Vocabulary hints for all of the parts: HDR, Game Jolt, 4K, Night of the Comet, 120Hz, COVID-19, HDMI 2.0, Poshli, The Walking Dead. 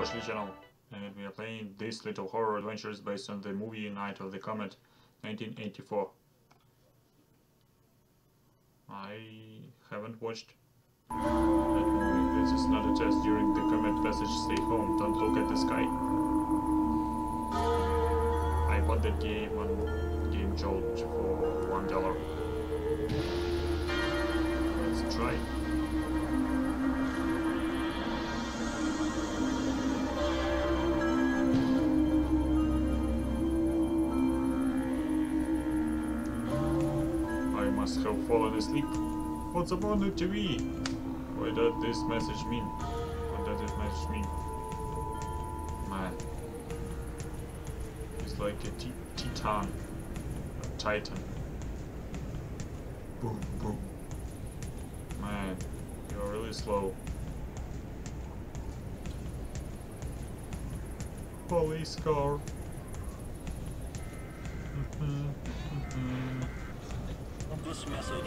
Poshli channel, and we are playing these little horror adventures based on the movie Night of the Comet 1984. I haven't watched that movie. This is not a test. During the comet passage, stay home, don't look at the sky. I bought that game on Game Jolt for $1. Let's try. Must have fallen asleep. What's upon the TV? What does this message mean? What does this message mean? Man. It's like a titan. Boom, boom. Man, you're really slow. Police car.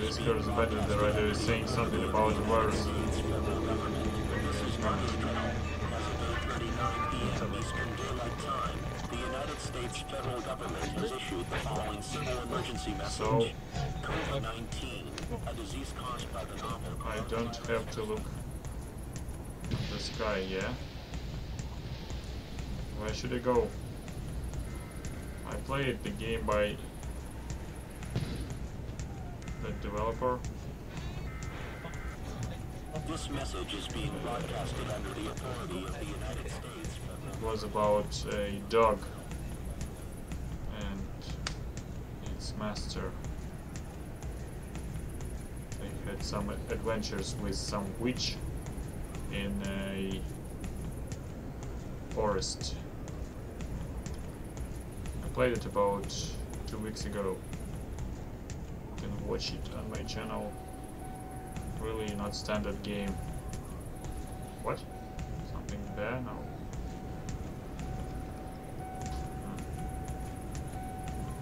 This girl is better. The writer is saying something about the virus. The United States federal government has issued the following civil emergency message. COVID-19, a disease caused by the novel. I don't have to look at the sky, yeah? Where should I go? I played the game by the developer. This message is being broadcasted under the authority of the United States. It was about a dog and its master. They had some adventures with some witch in a forest. I played it about 2 weeks ago. Watch it on my channel. Really not standard game. What? Something there now?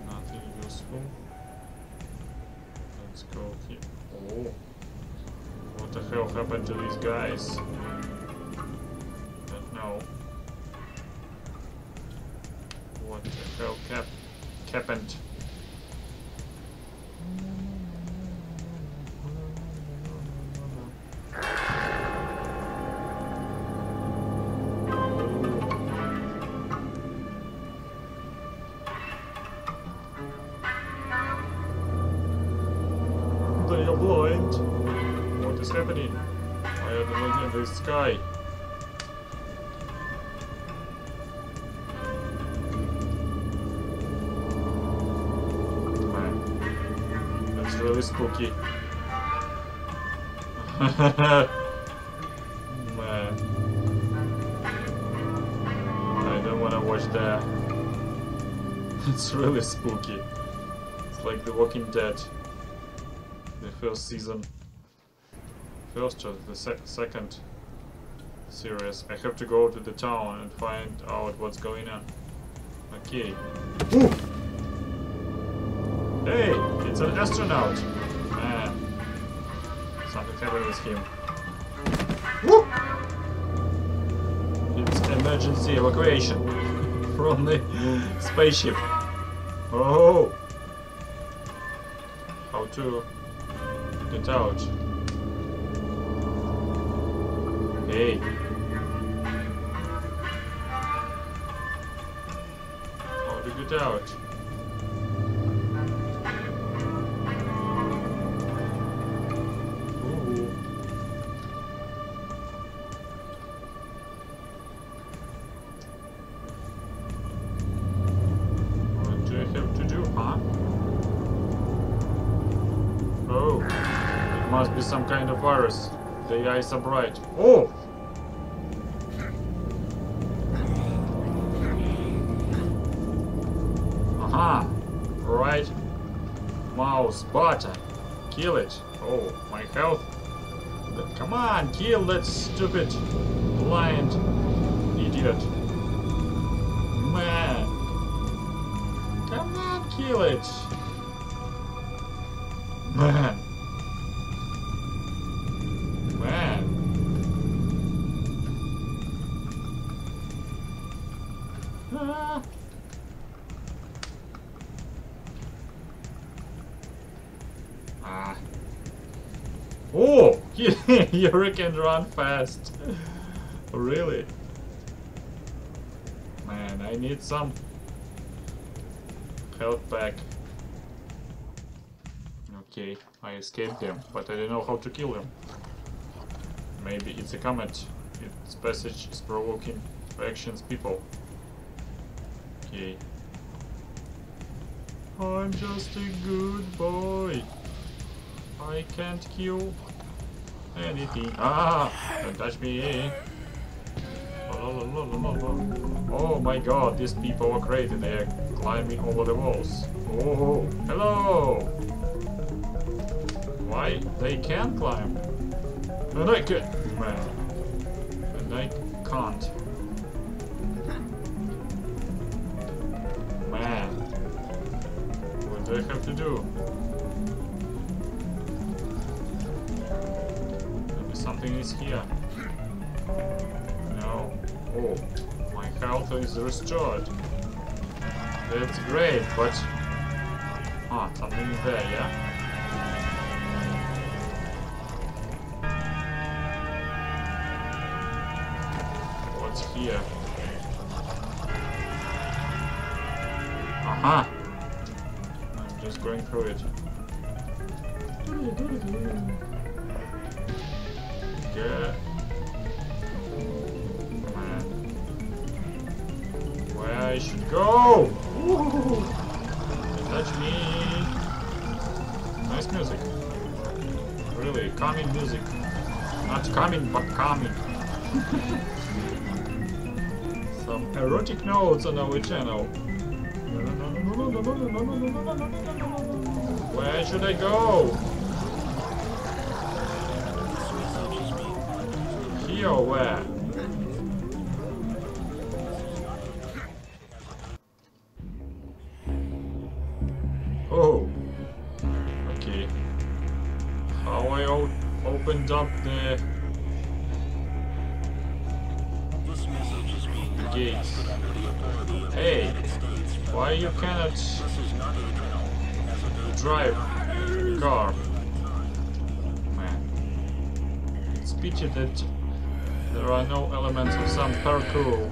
Nothing useful. Let's go here. Oh, what the hell happened to these guys? Don't know. What the hell happened? What is happening? Why are they looking at the sky? Man, that's really spooky. Man, I don't want to watch that. It's really spooky. It's like The Walking Dead. The first season, first or the second series. I have to go to the town and find out what's going on. Okay. Ooh. Hey, it's an astronaut. Man, something happened with him. Woo! It's emergency evacuation from the spaceship. Oh, how to get out. Hey. How to get out? Ooh. What do I have to do, huh? Oh. Must be some kind of virus. The eyes are bright. Oh! Aha! Right mouse button. Kill it. Oh, my health. But come on, kill that stupid blind idiot. Man. Come on, kill it. Man. Oh, you can run fast. Really? Man, I need some health back. Okay, I escaped him, but I don't know how to kill him. Maybe it's a comet. Its passage is provoking factions people. Okay. I'm just a good boy. I can't kill anything. Ah! Don't touch me. Oh my god, these people are crazy. They are climbing over the walls. Oh, hello! Why? They can climb. And I can. Man. And I can't. Man. What do I have to do? Maybe something is here. No. Oh. My health is restored. That's great, but... Ah, something is there, yeah? Here. Aha! I'm just going through it. Yeah. Man. Where I should go? Woo! Touch me! Nice music. Really, calming music. Not coming, but calming. Some erotic notes on our channel. Where should I go? Here or where? Oh. Okay. How I opened up the gates. Hey, why you cannot drive car? Man, it's pity that there are no elements of some parkour.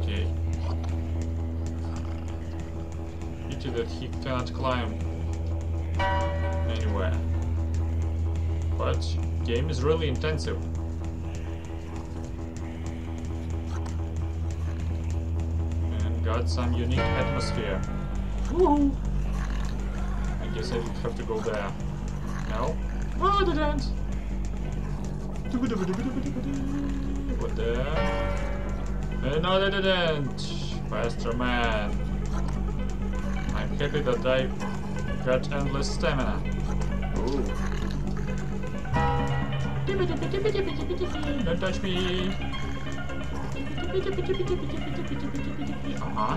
Okay. Pity that he cannot climb anywhere. But game is really intensive. Got some unique atmosphere. Woohoo! I guess I would have to go there. No? Oh, I didn't! What the? No, I didn't! Faster, man! I'm happy that I got endless stamina. Ooh. Don't touch me! Uh-huh.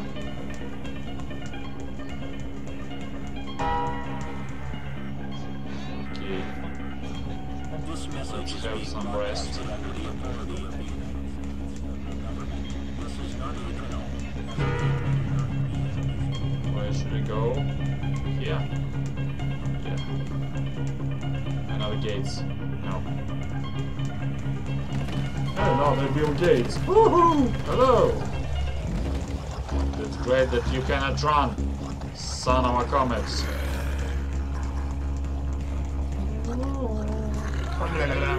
Okay. Let's have some rest. Where should I go? Here. Yeah. Another gates. No. Oh, no, they build gates. Woohoo! Hello! It's great that you cannot run, son of a comet. Another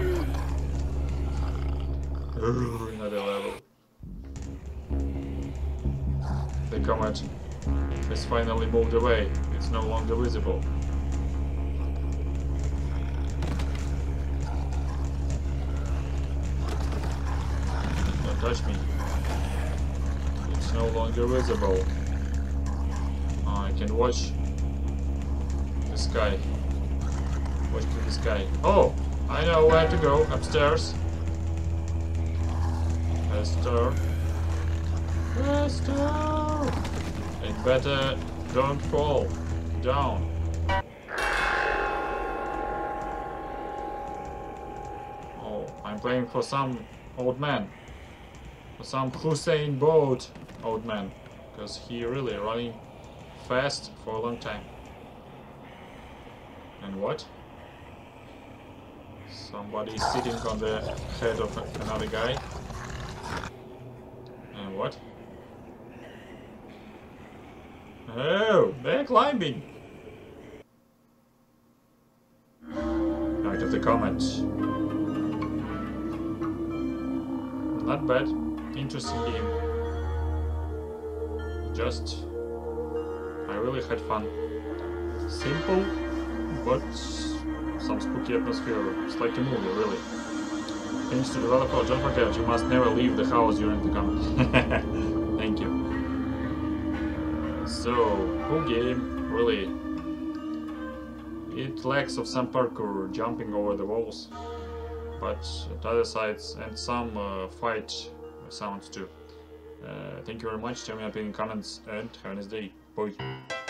level. The comet has finally moved away. It's no longer visible. Don't touch me. No longer visible. I can watch the sky. Watch to the sky. Oh, I know where to go. Upstairs. Faster. Faster. And better don't fall down. Oh, I'm playing for some old man. For some Hussein Bolt. Old man, because he really running fast for a long time. And what? Somebody sitting on the head of another guy. And what? Oh, they're climbing! Night of the Comet. Not bad. Interesting game. Just... I really had fun. Simple, but some spooky atmosphere. It's like a movie, really. Thanks to the developer, don't forget, you must never leave the house during the comet. Thank you. So, cool game, really. It lacks of some parkour, jumping over the walls, but at other sides, and some fight sounds too. Thank you very much, tell me your opinion in comments, and have a nice day. Bye.